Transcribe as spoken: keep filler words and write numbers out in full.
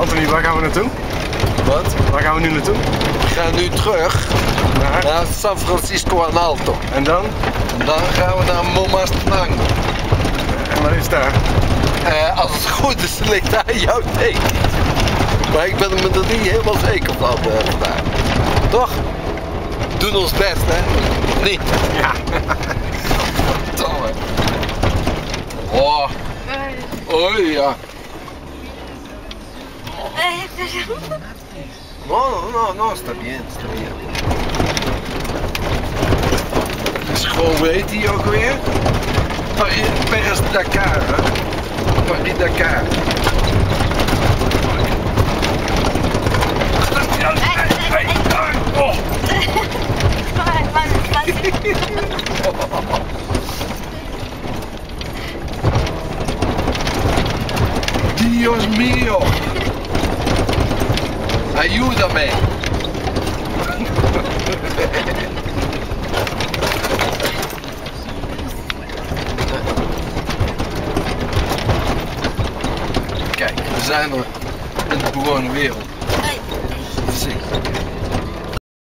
of niet? Waar gaan we naartoe? Wat? Waar gaan we nu naartoe? We gaan nu terug naar, naar San Francisco Alto. En dan? Dan gaan we naar Momastango. En waar is daar? Uh, als het goed is, ligt daar jouw teken. Maar ik ben er me er niet helemaal zeker van uh, vandaag. Toch? Doen ons best, hè? Of niet? Ja. Oh. Oh ja. No, no, no, está bien, está bien. Dus gewoon, hoe heet die ook weer? Paris Dakar, hè? Paris Dakar. Oh. Dios mío, ayúdame. Kijk, we zijn er in de gewone wereld.